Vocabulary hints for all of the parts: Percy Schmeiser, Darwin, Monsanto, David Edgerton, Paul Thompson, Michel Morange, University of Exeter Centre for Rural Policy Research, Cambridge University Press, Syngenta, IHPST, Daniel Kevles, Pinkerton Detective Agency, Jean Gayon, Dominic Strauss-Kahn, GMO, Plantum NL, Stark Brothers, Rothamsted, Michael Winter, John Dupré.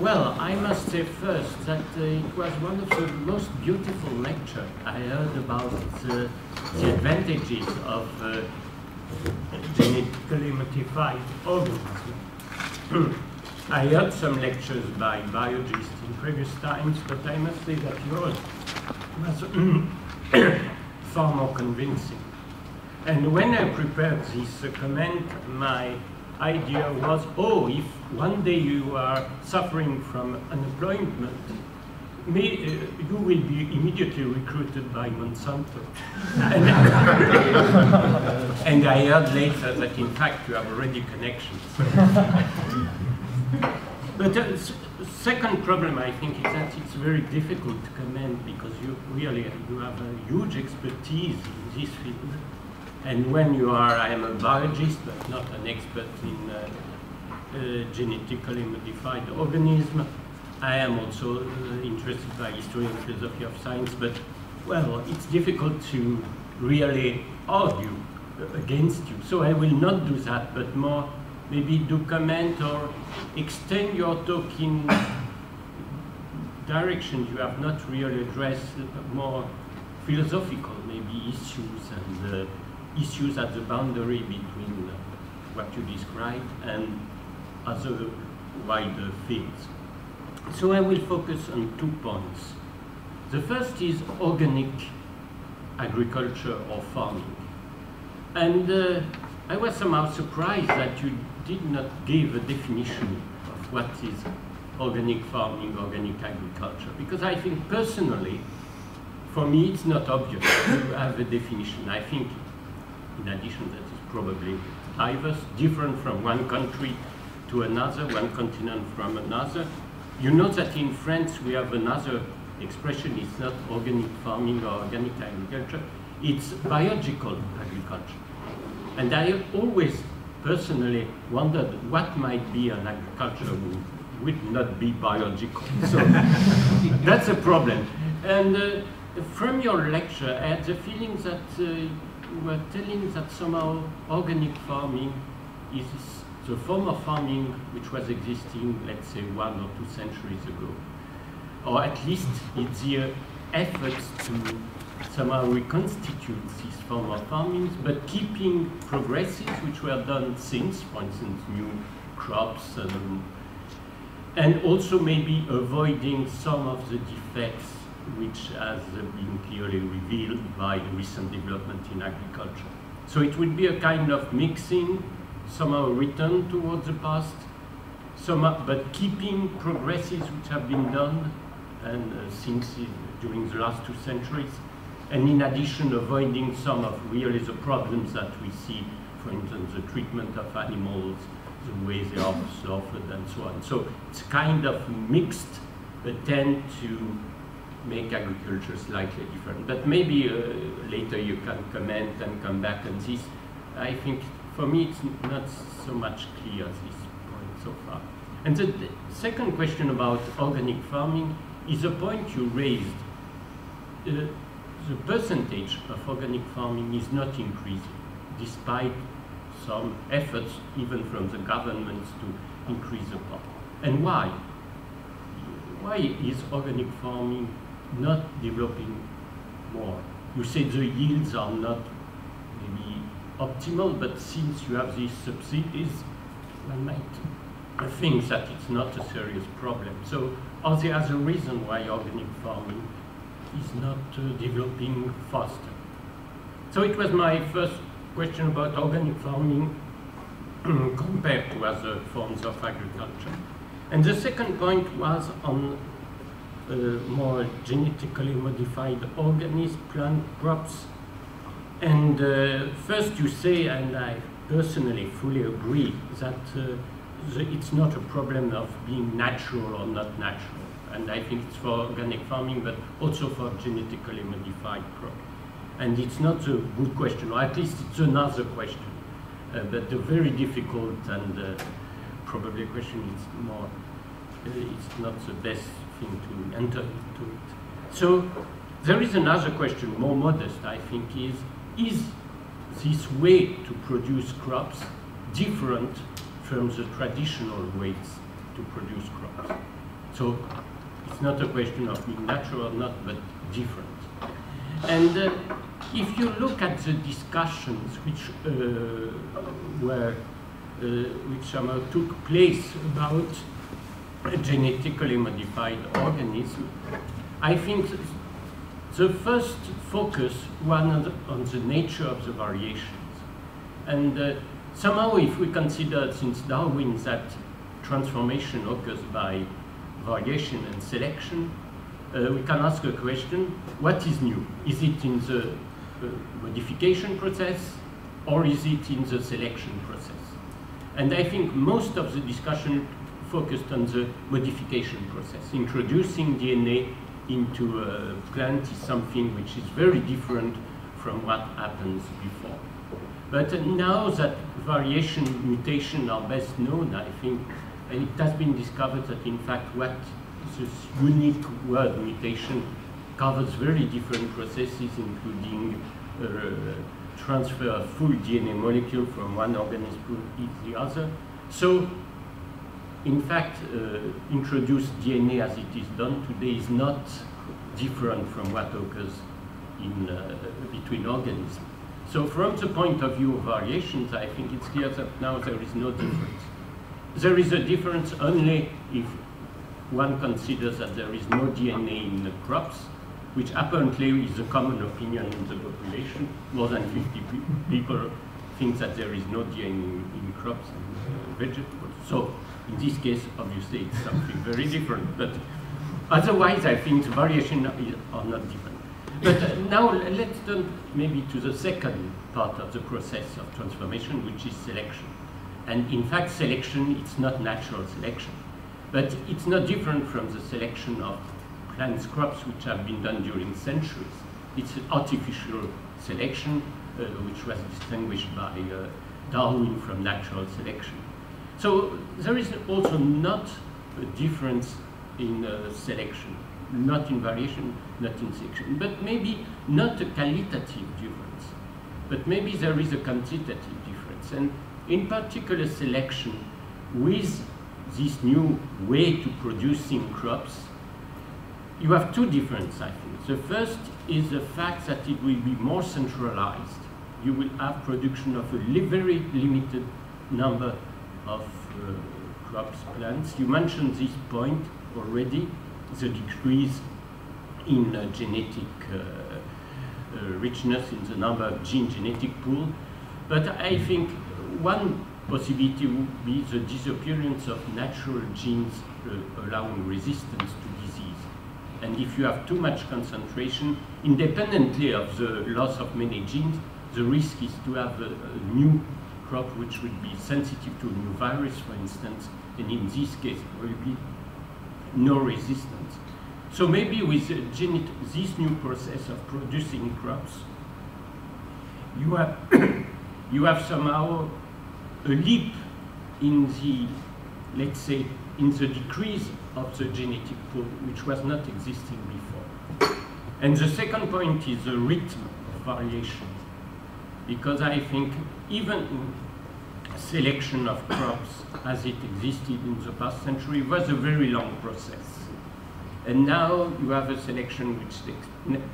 Well, I must say first that it was one of the most beautiful lectures I heard about the advantages of genetically modified organisms. I heard some lectures by biologists in previous times, but I must say that yours was far more convincing. And when I prepared this comment, my idea was, oh, if one day you are suffering from unemployment, you will be immediately recruited by Monsanto. And I heard later that, in fact, you have already connections. But the second problem, I think, is that it's very difficult to comment because you have a huge expertise in this field. And when you are, I am a biologist, but not an expert in genetically modified organisms. I am also interested by history and philosophy of science, but, well, it's difficult to really argue against you. So I will not do that, but more maybe do comment or extend your talk in directions you have not really addressed, more philosophical, maybe, issues and issues at the boundary between what you describe and other wider fields. So I will focus on 2 points. The first is organic agriculture or farming. And I was somehow surprised that you did not give a definition of what is organic farming, organic agriculture, because I think personally, for me, it's not obvious to have a definition. I think, in addition, that is probably diverse, different from one country to another, one continent from another. You know that in France we have another expression, it's not organic farming or organic agriculture, it's biological agriculture. And I always personally wondered what might be an agriculture who would not be biological. So that's a problem. And from your lecture, I had the feeling that you were telling that somehow organic farming is the form of farming which was existing, let's say, 1 or 2 centuries ago. Or at least it's the efforts to somehow reconstitute this form of farming, but keeping progresses which were done since, for instance, new crops, and also maybe avoiding some of the defects which has been clearly revealed by recent development in agriculture. So it would be a kind of mixing, somehow return towards the past, somehow, but keeping progresses which have been done and since during the last 2 centuries, and in addition avoiding some of really the problems that we see, for instance, the treatment of animals, the way they are suffered, and so on. So it's kind of mixed attempt to make agriculture slightly different. But maybe later you can comment and come back on this. I think for me it's not so much clear at this point so far. And the second question about organic farming is a point you raised. The percentage of organic farming is not increasing, despite some efforts even from the governments to increase the pot. And why? Why is organic farming not developing more? You say the yields are not maybe optimal, but since you have these subsidies, one might think that it's not a serious problem. So are there other reasons why organic farming is not developing faster? So it was my first question about organic farming compared to other forms of agriculture. And the second point was on more genetically modified organisms, plant crops. And first you say, and I personally fully agree, that it's not a problem of being natural or not natural. And I think it's for organic farming, but also for genetically modified crops. And it's not a good question, or at least it's another question, but very difficult and probably a question is more, it's not the best thing to enter into it. So there is another question, more modest, I think, is this way to produce crops different from the traditional ways to produce crops? So it's not a question of being natural or not, but different. And if you look at the discussions which somehow took place about a genetically modified organism, I think the first focus was on the nature of the variations. And somehow, if we consider, since Darwin, that transformation occurs by variation and selection, we can ask a question: what is new? Is it in the modification process, or is it in the selection process? And I think most of the discussion focused on the modification process. Introducing DNA into a plant is something which is very different from what happens before. But now that variation, mutation are best known, I think it has been discovered that in fact what this unique word mutation covers very different processes, including transfer of full DNA molecule from one organism to the other. So, in fact, introduce DNA as it is done today is not different from what occurs in, between organisms. So from the point of view of variations, I think it's clear that now there is no difference. There is a difference only if one considers that there is no DNA in the crops, which apparently is a common opinion in the population. More than 50 people think that there is no DNA in crops and vegetables. So in this case, obviously, it's something very different. But otherwise, I think the variations are not different. But now let's turn maybe to the second part of the process of transformation, which is selection. And in fact, selection, it's not natural selection. But it's not different from the selection of plants, crops, which have been done during centuries. It's an artificial selection, which was distinguished by Darwin from natural selection. So there is also not a difference in selection, not in variation, not in selection, but maybe not a qualitative difference, but maybe there is a quantitative difference. And in particular, selection with this new way to producing crops, you have two differences, I think. The first is the fact that it will be more centralized. You will have production of a very limited number of crops, plants. You mentioned this point already, the decrease in genetic richness, in the number of genetic pool. But I think one possibility would be the disappearance of natural genes allowing resistance to disease. And if you have too much concentration, independently of the loss of many genes, the risk is to have a new crop which would be sensitive to a new virus, for instance, and in this case there will be no resistance. So maybe with this new process of producing crops, you have, you have somehow a leap in the, let's say, in the decrease of the genetic pool, which was not existing before. And the second point is the rhythm of variation, because I think even in selection of crops as it existed in the past century was a very long process. And now you have a selection which takes,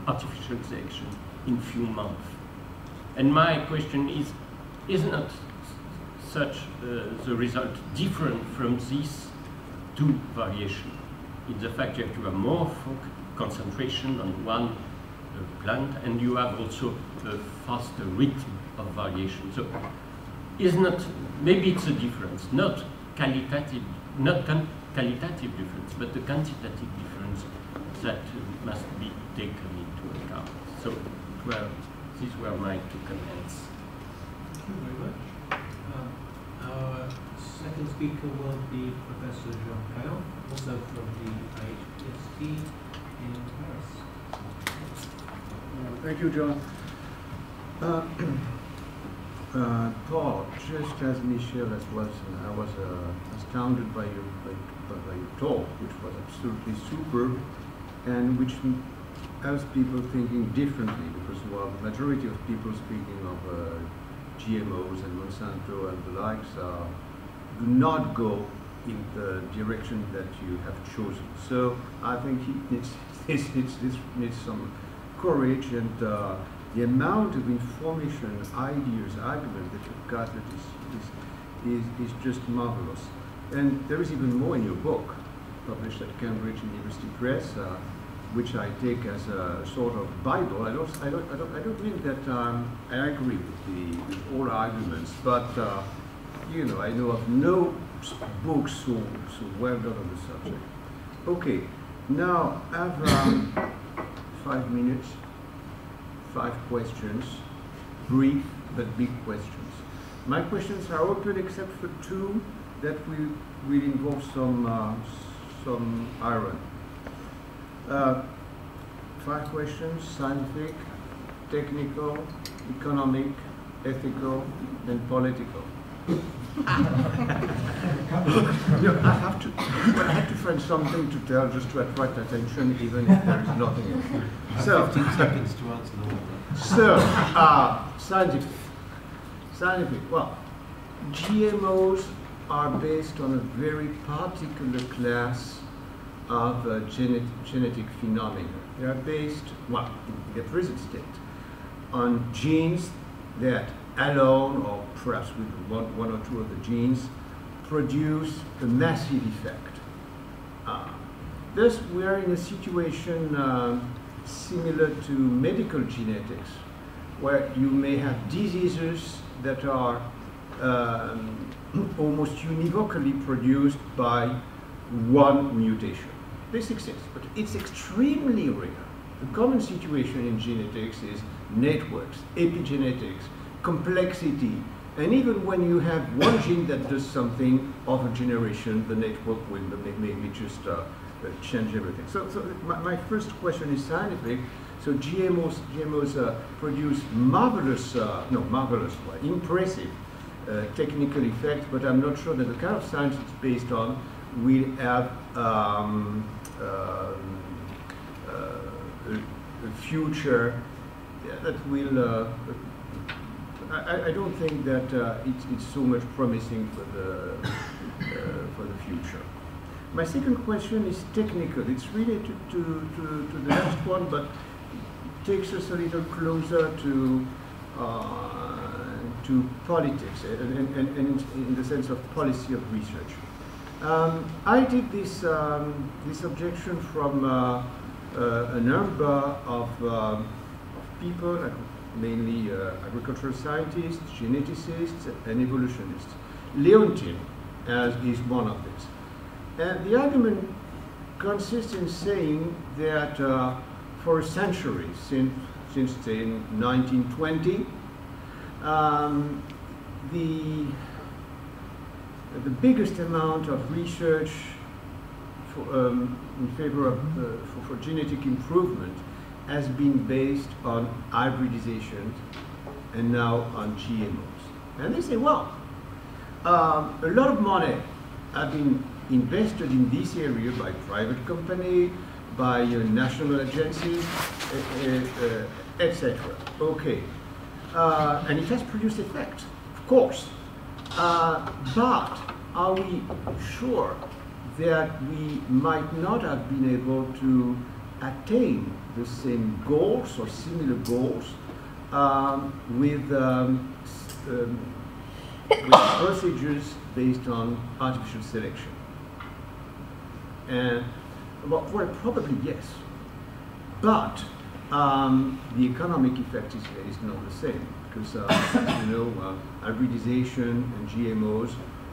artificial selection, in few months. And my question is not such the result different from these two variations? In the fact that you have more concentration on one plant, and you have also a faster rhythm of variation. So is not, maybe it's a difference, not qualitative, not qualitative difference, but the quantitative difference that must be taken into account. So well, these were my two comments. Thank you very much. Our second speaker will be Professor Jean Gayon, also from the IHPST in Paris. Thank you, John. Paul, just as Michel was, I was astounded by your talk, which was absolutely superb, and which has people thinking differently, because while the majority of people speaking of GMOs and Monsanto and the likes do not go in the direction that you have chosen. So I think it needs some courage, and the amount of information, ideas, argument that you've got is just marvelous. And there is even more in your book, published at Cambridge University Press, which I take as a sort of Bible. I don't mean that I agree with all arguments, but you know, I know of no books so well done on the subject. Okay, now I have 5 minutes, 5 questions, brief but big questions. My questions are open except for two that will involve some iron. 5 questions: scientific, technical, economic, ethical, and political. No, I have to find something to tell just to attract attention, even if there is nothing else. So, 15 seconds to answer the one. So, scientific. Well, GMOs are based on a very particular class of genetic phenomena. They are based, well, in their present state, on genes that alone, or perhaps with one or two of the genes, produce a massive effect. Thus, we are in a situation similar to medical genetics, where you may have diseases that are almost univocally produced by one mutation. This exists, but it's extremely rare. The common situation in genetics is networks, epigenetics, complexity, and even when you have one gene that does something of a generation, the network will maybe just change everything. So my first question is scientific. So GMOs produce impressive technical effects, but I'm not sure that the kind of science it's based on will have a future that will. I don't think that it's so much promising for the future. My second question is technical. It's related to the last one, but it takes us a little closer to politics and in the sense of policy of research. I did this objection from a number of people, mainly agricultural scientists, geneticists, and evolutionists. Leontine is one of these. And the argument consists in saying that for a century, since say 1920, the biggest amount of research in favor of for genetic improvement has been based on hybridization and now on GMOs. And they say, well, a lot of money have been invested in this area by private company, by national agencies, etc. Okay, and it has produced effect, of course. But are we sure that we might not have been able to attain the same goals or similar goals with procedures based on artificial selection? And well, probably yes, but the economic effect is not the same, because hybridization and GMOs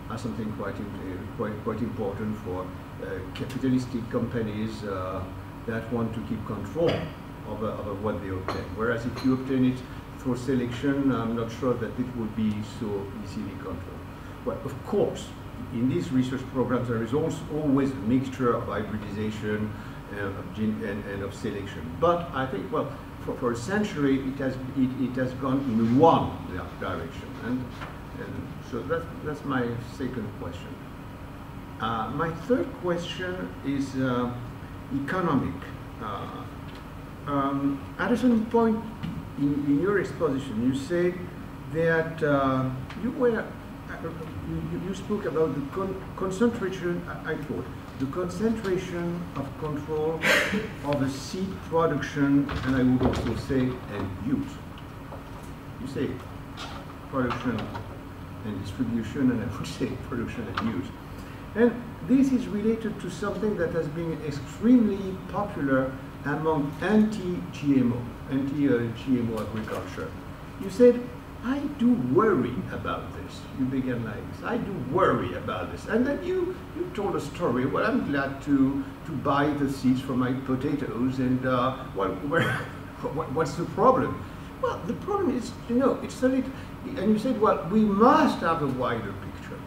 are something quite important for capitalistic companies that want to keep control over what they obtain. Whereas if you obtain it through selection, I'm not sure that it would be so easily controlled. Well, of course, in these research programs, there is also always a mixture of hybridization of gene and of selection. But I think, well, for a century, it has gone in one direction. And so that's my second question. My third question is economic. At a certain point in your exposition, you say that you were you spoke about the concentration, I thought, the concentration of control of a seed production, and I would also say abuse. You say production and distribution, and I would say production and use. And this is related to something that has been extremely popular among anti-GMO agriculture. You said, I do worry about this. You began like this. I do worry about this. And then you told a story. Well, I'm glad to buy the seeds for my potatoes, and what's the problem? Well, the problem is, you know, it's a little, and you said, well, we must have a wider picture.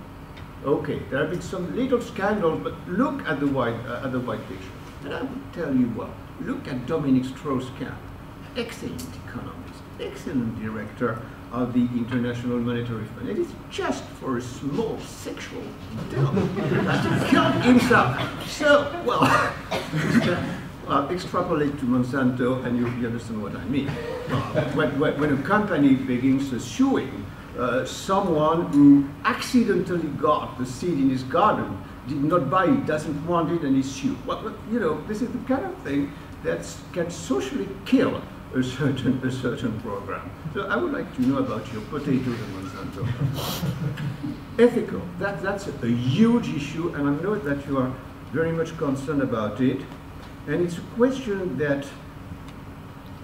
Okay, there have been some little scandals, but look at the wide picture. And I would tell you what, look at Dominic Strauss-Kahn, excellent economist, excellent director of the International Monetary Fund. It is just for a small sexual dump that he killed himself. So, well, extrapolate to Monsanto and you understand what I mean. When a company begins suing someone who accidentally got the seed in his garden, did not buy it, doesn't want it, and is sued. Well, you know, this is the kind of thing that can socially kill a certain program. So I would like to know about your potatoes and Monsanto. Ethical, that's a huge issue, and I know that you are very much concerned about it. And it's a question that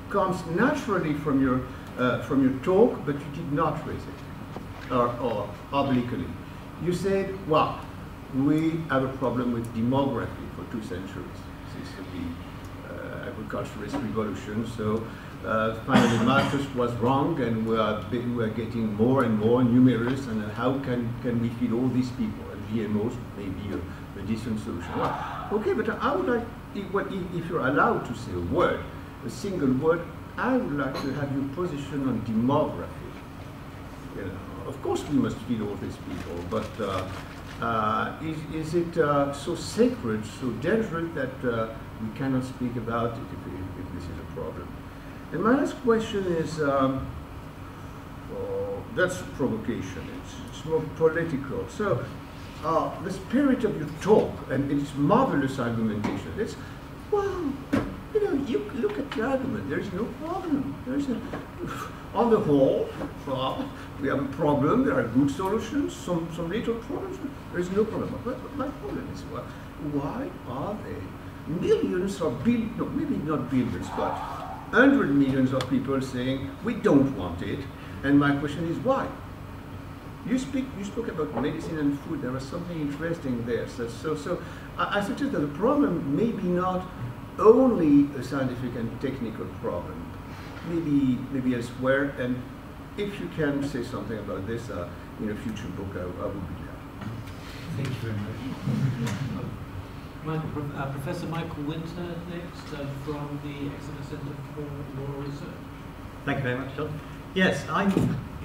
comes naturally from your talk, but you did not raise it, or obliquely. You said, well, we have a problem with demography for 2 centuries. This is agriculturalist revolution, so finally Marcus was wrong, and we are getting more and more numerous, and how can we feed all these people? And GMOs may be a decent solution. Well, okay, but I would like, if you're allowed to say a word, a single word, I would like to have your position on demography. You know, of course we must feed all these people, but is it so sacred, so dangerous that we cannot speak about it if this is a problem? And my last question is, that's provocation, it's more political. So the spirit of your talk, and it's marvelous argumentation, it's, well, you know, you look at the argument, there's no problem. There's a, on the whole, we have a problem, there are good solutions, some little problems, there's no problem. But my problem is, well, why are they? Millions or billions, no, maybe not billions, but 100 million of people saying we don't want it. And my question is why? You spoke about medicine and food. There was something interesting there. So I suggest that the problem may be not only a scientific and technical problem. Maybe elsewhere. And if you can say something about this in a future book, I would be glad. Thank you very much. Professor Michael Winter next from the Exeter Centre for Law Research. Thank you very much, John. Yes,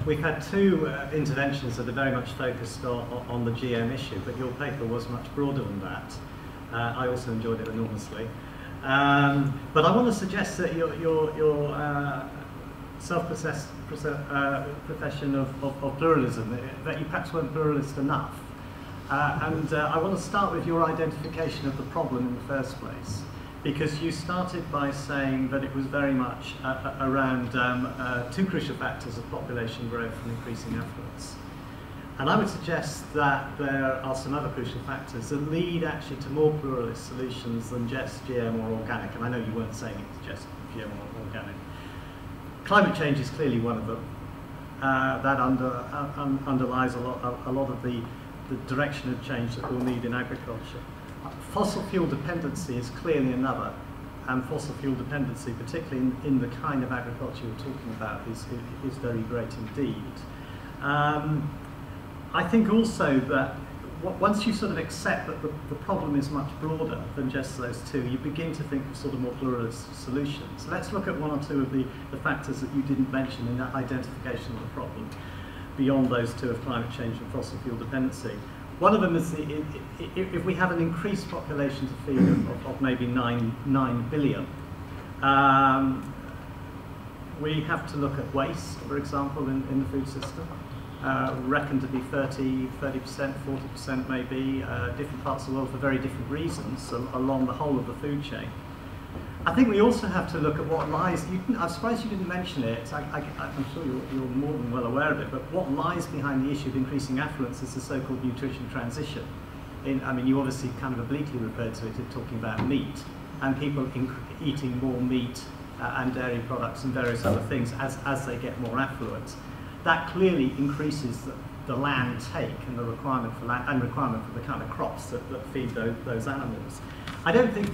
we've had two interventions that are very much focused on the GM issue, but your paper was much broader than that. I also enjoyed it enormously. But I want to suggest that your self-professed profession of pluralism, that you perhaps weren't pluralist enough. I want to start with your identification of the problem in the first place, because you started by saying that it was very much around 2 crucial factors of population growth and increasing affluence. And I would suggest that there are some other crucial factors that lead actually to more pluralist solutions than just GM or organic, and I know you weren't saying it was just GM or organic. Climate change is clearly one of them. That underlies a lot of the direction of change that we'll need in agriculture. Fossil fuel dependency is clearly another, and fossil fuel dependency, particularly in the kind of agriculture you're talking about, is very great indeed. I think also that once you sort of accept that the problem is much broader than just those two, you begin to think of sort of more pluralist solutions. So let's look at one or two of the factors that you didn't mention in that identification of the problem, beyond those two of climate change and fossil fuel dependency. One of them is, if we have an increased population to feed of maybe 9 billion, we have to look at waste, for example, in the food system. reckoned to be 30%, 40% maybe. Different parts of the world for very different reasons along the whole of the food chain. I think we also have to look at what lies, I'm surprised you didn't mention it, I'm sure you're more than well aware of it, but what lies behind the issue of increasing affluence is the so-called nutrition transition. I mean, you obviously kind of obliquely referred to it in talking about meat, and people eating more meat and dairy products and various other things as they get more affluent. That clearly increases the land take and the requirement for land, and requirement for the kind of crops that feed those animals. I don't think,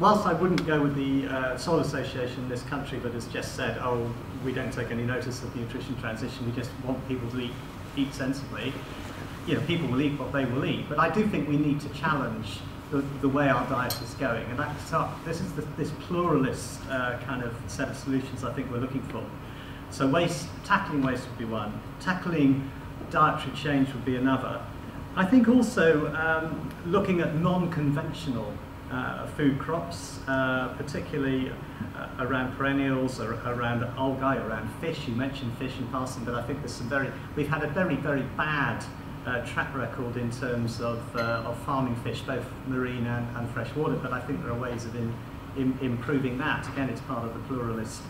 whilst I wouldn't go with the Soil Association in this country that has just said, oh, we don't take any notice of the nutrition transition, we just want people to eat sensibly. You know, people will eat what they will eat, but I do think we need to challenge the way our diet is going, and that's this is this pluralist kind of set of solutions I think we're looking for. So waste, tackling waste would be one, tackling dietary change would be another. I think also looking at non-conventional food crops, particularly around perennials, around algae, around fish. You mentioned fish in passing, but I think there's we've had a very, very bad track record in terms of farming fish, both marine and freshwater, but I think there are ways of improving that. Again, it's part of the pluralist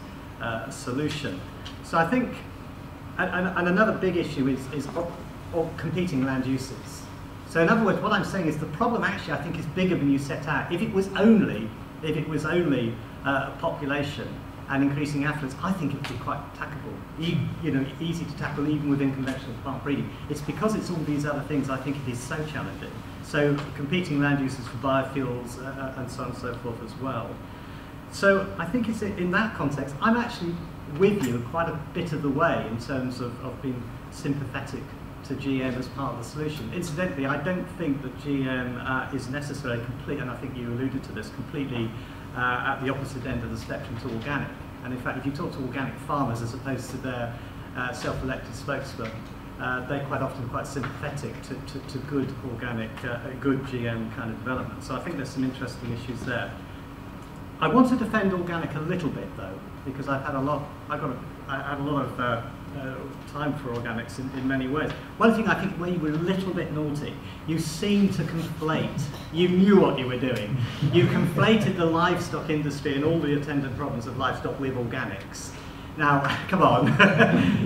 solution. So I think, and another big issue is competing land uses. So in other words, what I'm saying is the problem actually I think is bigger than you set out. If it was only population and increasing affluence, I think it would be quite tackable, easy to tackle even within conventional plant breeding. It's because it's all these other things I think it is so challenging. So competing land uses for biofuels and so on and so forth as well. So I think it's in that context, I'm actually with you quite a bit of the way in terms of being sympathetic to GM as part of the solution. Incidentally, I don't think that GM is necessarily complete, and I think you alluded to this, completely at the opposite end of the spectrum to organic. And in fact, if you talk to organic farmers as opposed to their self-elected spokesman, they're quite often quite sympathetic to good organic, good GM kind of development. So I think there's some interesting issues there. I want to defend organic a little bit though, because I've had a lot of time for organics in many ways. One thing I think where you were a little bit naughty, you seemed to conflate, you knew what you were doing, you conflated the livestock industry and all the attendant problems of livestock with organics. Now, come on,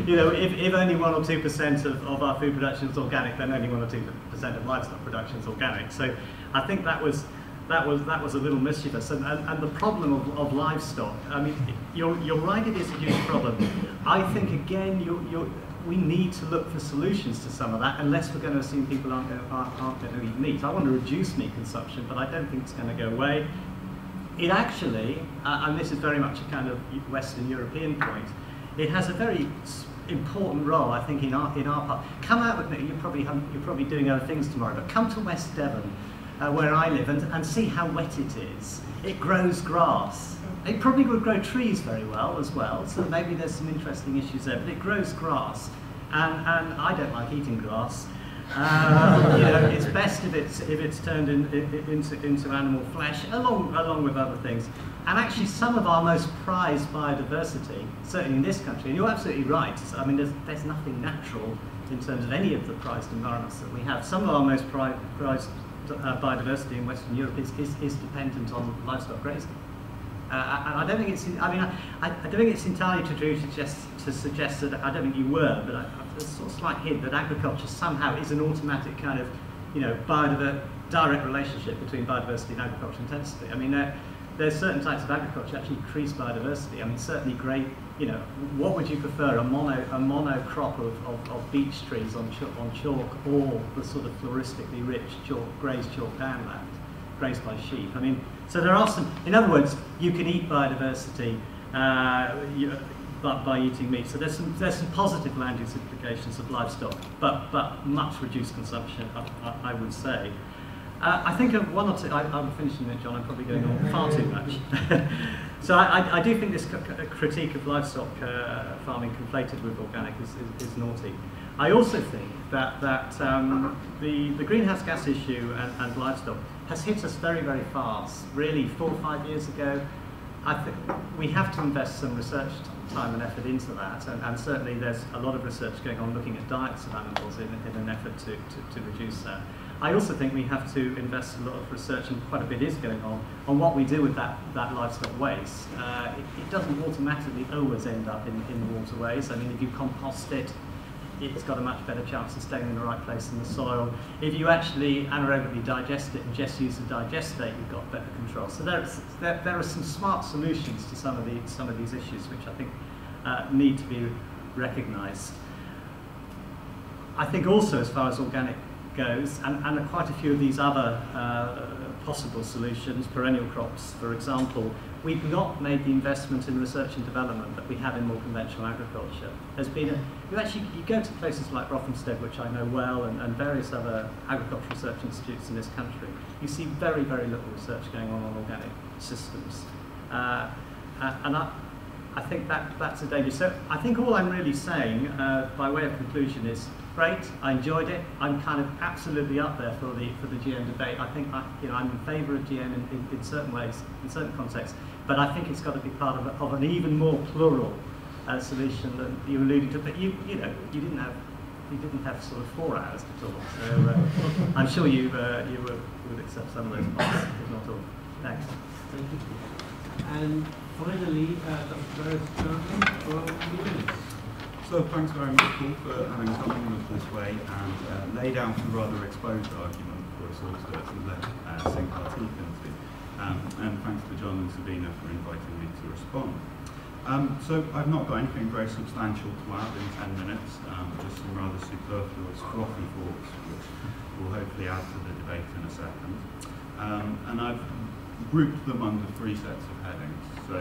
if only 1 or 2% of our food production is organic, then only 1 or 2% of livestock production is organic. So I think that was a little mischievous, and the problem of livestock. I mean, you're right; it is a huge problem. I think again, we need to look for solutions to some of that, unless we're going to assume people aren't going to eat meat. I want to reduce meat consumption, but I don't think it's going to go away. It actually, and this is very much a kind of Western European point, it has a very important role, I think, in our part. Come out with me. You're probably doing other things tomorrow, but come to West Devon, where I live, and see how wet it is. It grows grass. It probably would grow trees very well as well, so maybe there's some interesting issues there, but it grows grass, and I don't like eating grass. It's best if it's turned into animal flesh, along with other things. And actually some of our most prized biodiversity, certainly in this country, and you're absolutely right, I mean there's nothing natural in terms of any of the prized environments that we have. Some of our most prized biodiversity in Western Europe is dependent on livestock grazing, and I don't think it's. I don't think it's entirely true to suggest that. I don't think you were, but there's a sort of slight hint that agriculture somehow is an automatic kind of, direct relationship between biodiversity and agricultural intensity. I mean, there's certain types of agriculture actually increase biodiversity. I mean, certainly great. What would you prefer, a mono crop of beech trees on chalk, or the sort of floristically rich grazed chalk downland, grazed by sheep? I mean, so there are some. In other words, you can eat biodiversity by eating meat. So there's some positive land use implications of livestock, but much reduced consumption, I would say. I think of one or two. I'm finishing it, John. I'm probably going on far too much. So I do think this critique of livestock farming conflated with organic is naughty. I also think that the greenhouse gas issue and livestock has hit us very, very fast. Really, 4 or 5 years ago, I think we have to invest some research time and effort into that, and certainly there's a lot of research going on looking at diets of animals in an effort to reduce that. I also think we have to invest a lot of research, and quite a bit is going on what we do with that livestock waste. It doesn't automatically always end up in the waterways. I mean, if you compost it, it's got a much better chance of staying in the right place in the soil. If you actually anaerobically digest it and just use the digestate, you've got better control. So there are some smart solutions to some of these issues, which I think need to be recognised. I think also, as far as organic goes, and quite a few of these other possible solutions, perennial crops, for example, we've not made the investment in research and development that we have in more conventional agriculture. There's been you go to places like Rothamsted, which I know well, and various other agricultural research institutes in this country, you see very, very little research going on organic systems. And I think that's a danger. So I think all I'm really saying, by way of conclusion, is great, I enjoyed it. I'm kind of absolutely up there for the GM debate. I think I'm in favour of GM in certain ways, in certain contexts, but I think it's got to be part of an even more plural solution than you alluded to. But you didn't have sort of 4 hours to talk, so I'm sure you would accept some of those points, if not all. Thanks. Thank you. And finally, Dr. Edgerton. So thanks very much, Paul, for having come on us this way and laid out a rather exposed argument for us all to actually let sink our teeth into. And thanks to John and Sabina for inviting me to respond. So I've not got anything very substantial to add in 10 minutes, just some rather superfluous, frothy thoughts, which will hopefully add to the debate in a second. And I've grouped them under 3 sets of headings. So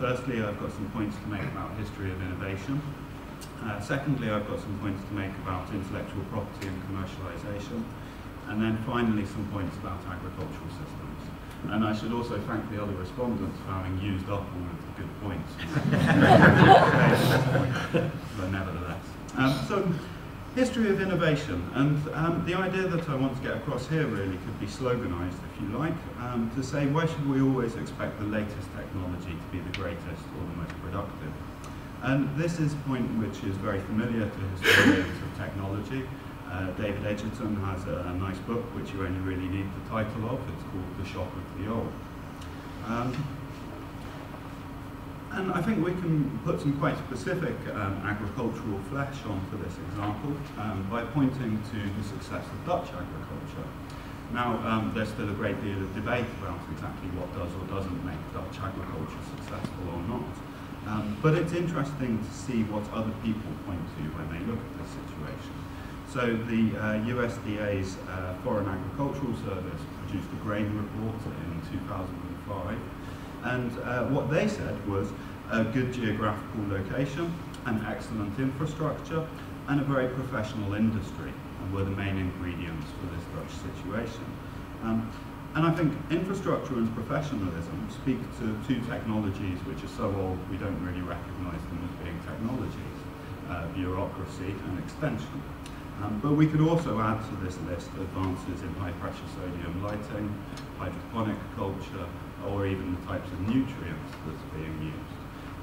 firstly, I've got some points to make about history of innovation. Secondly, I've got some points to make about intellectual property and commercialisation, and then finally some points about agricultural systems. And I should also thank the other respondents for having used up all of the good points. But nevertheless. So, history of innovation, and the idea that I want to get across here really could be sloganised, if you like, to say why should we always expect the latest technology to be the greatest or the most productive? And this is a point which is very familiar to historians of technology. David Edgerton has a nice book which you only really need the title of. It's called The Shock of the Old. And I think we can put some quite specific agricultural flesh on for this example by pointing to the success of Dutch agriculture. Now, there's still a great deal of debate about exactly what does or doesn't make Dutch agriculture successful or not. But it's interesting to see what other people point to when they look at this situation. So the USDA's Foreign Agricultural Service produced a grain report in 2005, and what they said was a good geographical location, an excellent infrastructure, and a very professional industry were the main ingredients for this Dutch situation. And I think infrastructure and professionalism speak to 2 technologies which are so old we don't really recognise them as being technologies, bureaucracy and extension. But we could also add to this list advances in high pressure sodium lighting, hydroponic culture, or even the types of nutrients that's being used.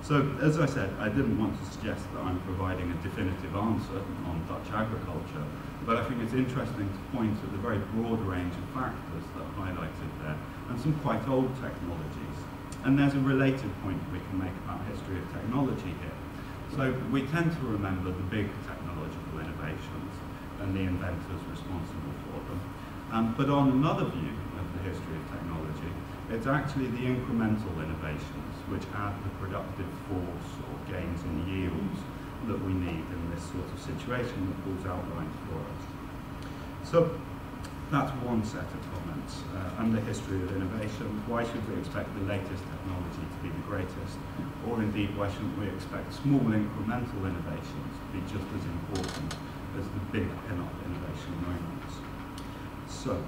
So, as I said, I didn't want to suggest that I'm providing a definitive answer on Dutch agriculture, but I think it's interesting to point at the very broad range of factors that are highlighted there, and some quite old technologies. And there's a related point we can make about history of technology here. So we tend to remember the big technological innovations and the inventors responsible for them. But on another view of the history of technology, it's actually the incremental innovations which add the productive force or gains in yields that we need in this sort of situation that Paul's outlined for us. So that's one set of comments under history of innovation. Why should we expect the latest technology to be the greatest? Or indeed, why shouldn't we expect small incremental innovations to be just as important as the big pin-up innovation moments? So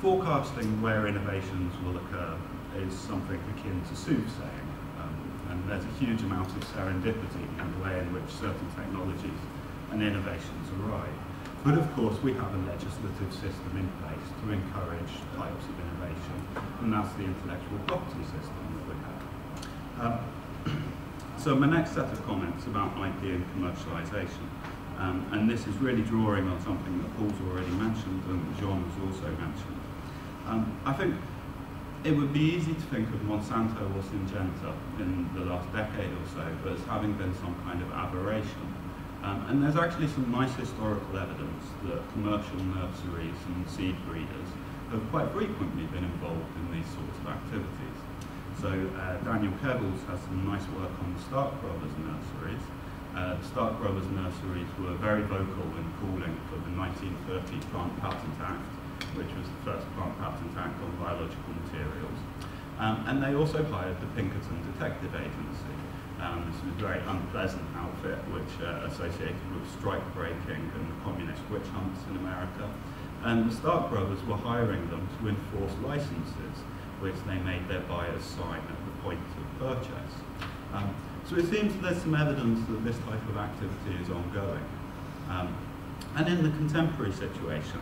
forecasting where innovations will occur is something akin to soothsaying, and there's a huge amount of serendipity in the way in which certain technologies and innovations arrive. But of course, we have a legislative system in place to encourage types of innovation, and that's the intellectual property system that we have. So my next set of comments about IP and commercialization, and this is really drawing on something that Paul's already mentioned and Jean has also mentioned. I think it would be easy to think of Monsanto or Syngenta in the last decade or so as having been some kind of aberration. And there's actually some nice historical evidence that commercial nurseries and seed breeders have quite frequently been involved in these sorts of activities. So Daniel Kevles has some nice work on the Stark Brothers nurseries. The Stark Brothers nurseries were very vocal in calling for the 1930 Plant Patent Act, which was the first Plant Patent Act on biological materials. And they also hired the Pinkerton Detective Agency. This was a very unpleasant outfit which associated with strike breaking and communist witch hunts in America. And the Stark Brothers were hiring them to enforce licenses, which they made their buyers sign at the point of purchase. So it seems there's some evidence that this type of activity is ongoing. And in the contemporary situation,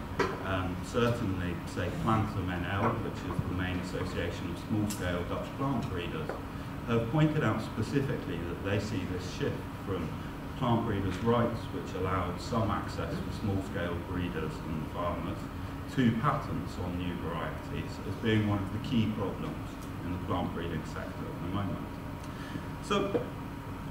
certainly, say, Plantum NL, which is the main association of small-scale Dutch plant breeders, have pointed out specifically that they see this shift from plant breeders' rights, which allowed some access for small-scale breeders and farmers, to patents on new varieties as being one of the key problems in the plant breeding sector at the moment. So,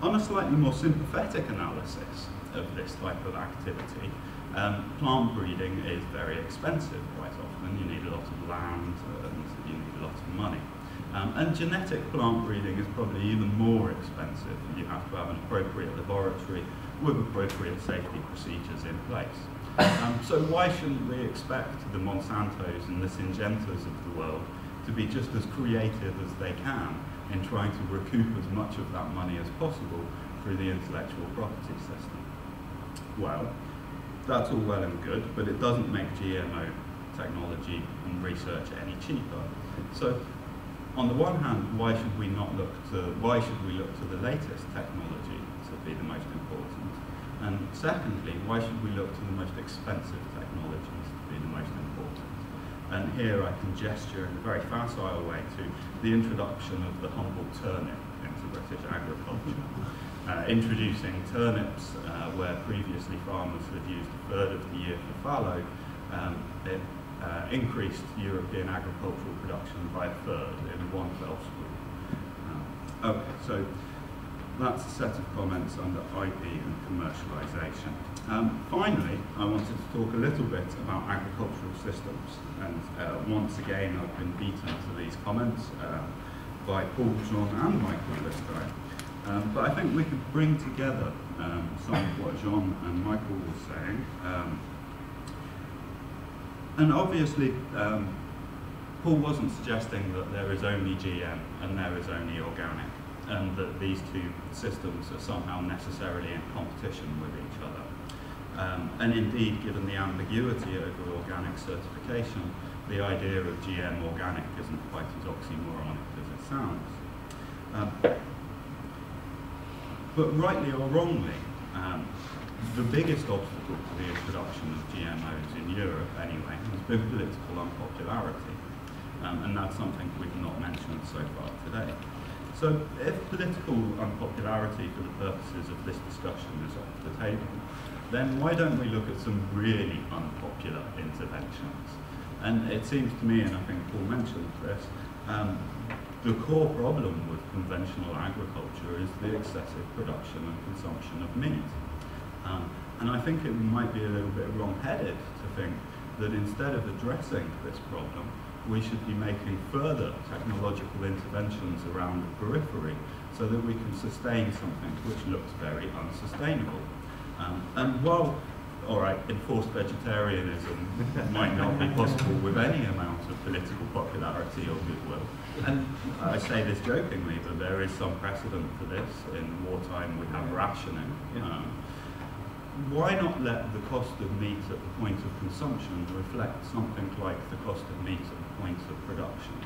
on a slightly more sympathetic analysis of this type of activity, plant breeding is very expensive quite often. You need a lot of land and you need a lot of money. And genetic plant breeding is probably even more expensive. You have to have an appropriate laboratory with appropriate safety procedures in place. So why shouldn't we expect the Monsantos and the Syngentas of the world to be just as creative as they can in trying to recoup as much of that money as possible through the intellectual property system? Well, that's all well and good, but it doesn't make GMO technology and research any cheaper. So, on the one hand, why should we not look to, why should we look to the latest technology to be the most important? And secondly, why should we look to the most expensive technologies to be the most important? And here I can gesture in a very facile way to the introduction of the humble turnip into British agriculture. Introducing turnips where previously farmers had used a third of the year for fallow, increased European agricultural production by a third in one fell swoop. Okay, so that's a set of comments under IP and commercialization. Finally, I wanted to talk a little bit about agricultural systems, and once again I've been beaten to these comments by Paul, Jean and Michael this time. But I think we could bring together some of what Jean and Michael were saying. And obviously, Paul wasn't suggesting that there is only GM and there is only organic, and that these two systems are somehow necessarily in competition with each other. And indeed, given the ambiguity over organic certification, the idea of GM organic isn't quite as oxymoronic as it sounds. But rightly or wrongly, the biggest obstacle to the introduction of GMOs in Europe, anyway, has been political unpopularity. And that's something we've not mentioned so far today. So if political unpopularity for the purposes of this discussion is off the table, then why don't we look at some really unpopular interventions? And it seems to me, and I think Paul mentioned this, the core problem with conventional agriculture is the excessive production and consumption of meat. And I think it might be a little bit wrong-headed to think that instead of addressing this problem, we should be making further technological interventions around the periphery so that we can sustain something which looks very unsustainable. And while, all right, enforced vegetarianism might not be possible with any amount of political popularity or goodwill, and I say this jokingly, but there is some precedent for this. In wartime, we have rationing. Why not let the cost of meat at the point of consumption reflect something like the cost of meat at the point of production?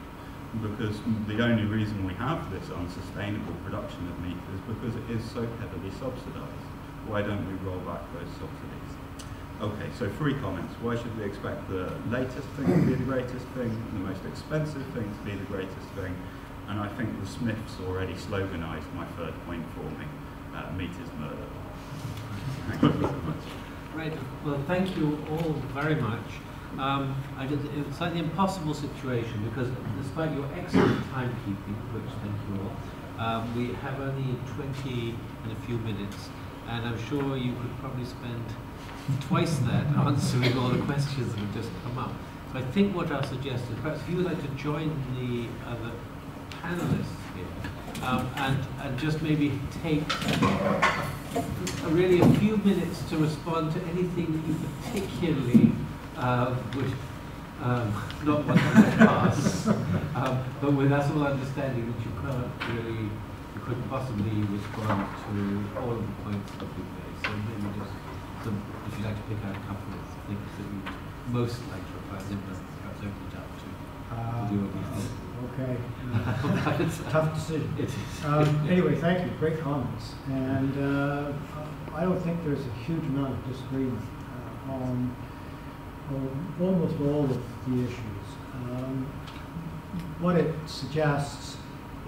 Because the only reason we have this unsustainable production of meat is because it is so heavily subsidized. Why don't we roll back those subsidies? Okay, so three comments. Why should we expect the latest thing to be the greatest thing, the most expensive thing to be the greatest thing? And I think the Smiths already sloganized my third point for me, meat is murder. Thank you very much. Right, well thank you all very much. It's like the impossible situation because despite your excellent timekeeping, which thank you all, we have only 20 and a few minutes and I'm sure you could probably spend twice that answering all the questions that have just come up. So I think what I'll suggest is perhaps if you would like to join the other panelists here and just maybe take really a few minutes to respond to anything that you particularly would not want to pass, but with us all understanding that you can't really, you couldn't possibly respond to all of the points that we've made. So maybe just some, if you'd like to pick out a couple of things that you'd most like to reply, then perhaps open it up to do what we think. Okay. Tough decision. It is. Anyway, thank you. Great comments. And I don't think there's a huge amount of disagreement on almost all of the issues. What it suggests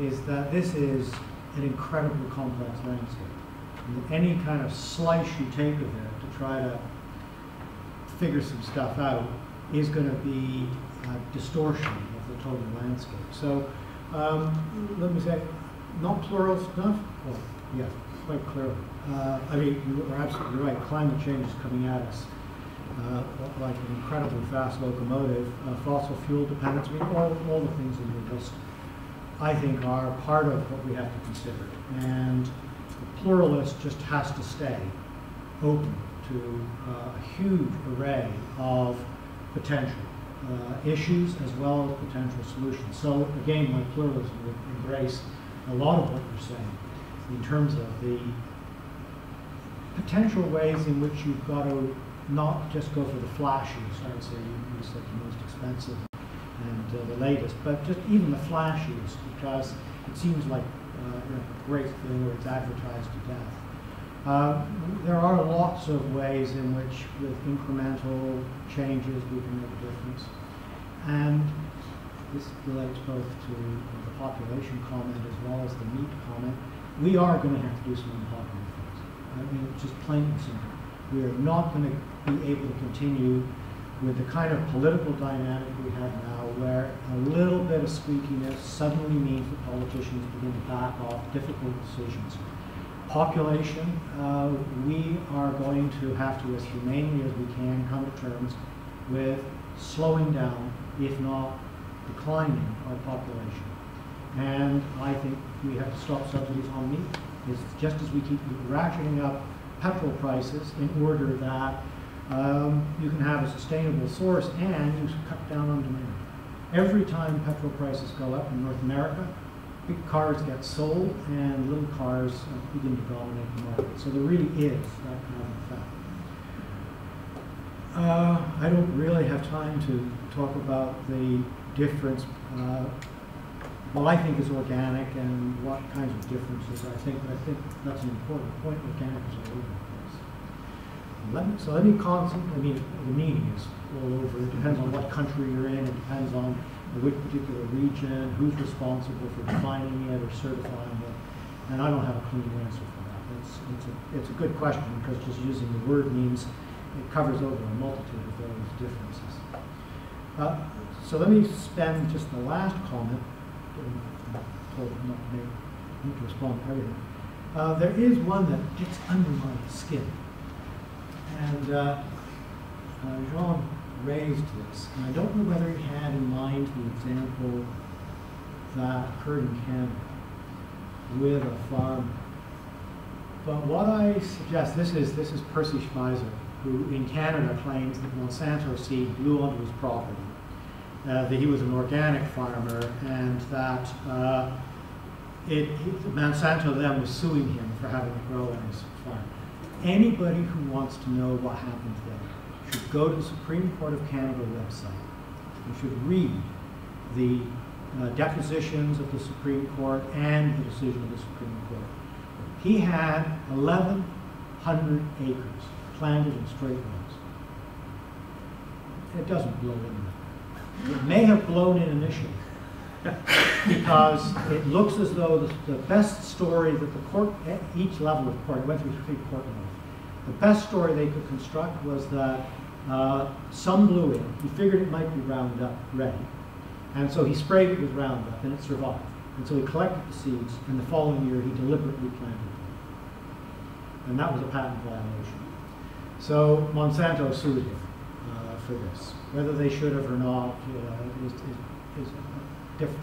is that this is an incredibly complex landscape. And any kind of slice you take of it to try to figure some stuff out is going to be a distortion of the total landscape. So let me say, not plural stuff. Well, yeah, quite clearly. I mean, you are absolutely right. Climate change is coming at us like an incredibly fast locomotive. Fossil fuel dependence. I mean, all the things in your list, I think, are part of what we have to consider. And the pluralist just has to stay open to a huge array of potential issues as well as potential solutions. So again, my pluralism would embrace a lot of what you're saying in terms of the potential ways in which you've got to not just go for the flashy, so I would say you said the most expensive and the latest, but just even the flashiest, because it seems like a great thing or it's advertised to death. There are lots of ways in which, with incremental changes, we can make a difference. And this relates both to the population comment as well as the meat comment. We are going to have to do some unpopular things. I mean, it's just plain and simple. We are not going to be able to continue with the kind of political dynamic we have now, where a little bit of squeakiness suddenly means that politicians begin to back off difficult decisions. Population, we are going to have to, as humanely as we can, come to terms with slowing down, if not declining, our population. And I think we have to stop subsidies on meat. It's just as we keep ratcheting up petrol prices in order that you can have a sustainable source and you cut down on demand. Every time petrol prices go up in North America, big cars get sold and little cars begin to dominate the market. So there really is that kind of effect. I don't really have time to talk about the difference, what I think is organic and what kinds of differences I think, but I think that's an important point. Organic is all over the place. The meaning is all over. It depends on what country you're in. It depends on which particular region, who's responsible for defining it or certifying it, and I don't have a clean answer for that. It's a good question because just using the word means it covers over a multitude of those differences. So let me spend just the last comment, not to respond to everything. There is one that gets under my skin, and Jean raised this, and I don't know whether he had in mind the example that occurred in Canada with a farmer. But what I suggest, this is Percy Schmeiser, who in Canada claims that Monsanto seed blew onto his property, that he was an organic farmer, and that Monsanto then was suing him for having it grow on his farm. Anybody who wants to know what happened there should go to the Supreme Court of Canada website. You should read the depositions of the Supreme Court and the decision of the Supreme Court. He had 1,100 acres planted in straight rows. it doesn't blow in. It may have blown in initially because it looks as though the best story that the court, at each level of court, went through three court levels, the best story they could construct was that some blew in. He figured it might be Roundup ready. And so he sprayed it with Roundup, and it survived. And so he collected the seeds, and the following year he deliberately planted them. And that was a patent violation. So Monsanto sued him for this. Whether they should have or not is a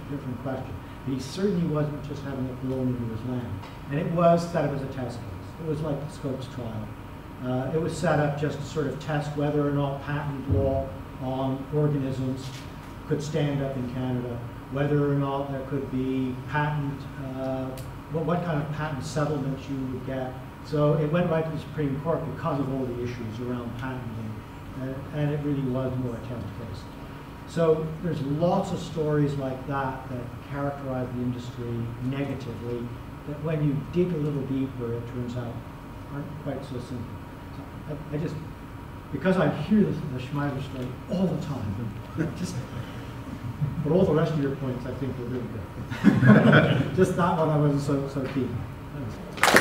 different question. But he certainly wasn't just having it blown into his land. And it was that it was a test case. It was like the Scopes trial. It was set up just to sort of test whether or not patent law on organisms could stand up in Canada, whether or not there could be patent, what kind of patent settlement you would get. So it went right to the Supreme Court because of all the issues around patenting, and it really was more a test case. So there's lots of stories like that that characterize the industry negatively, that when you dig a little deeper, it turns out aren't quite so simple. So I just, because I hear the Schmeiser story all the time, but all the rest of your points I think were really good. Just that one I wasn't so keen on.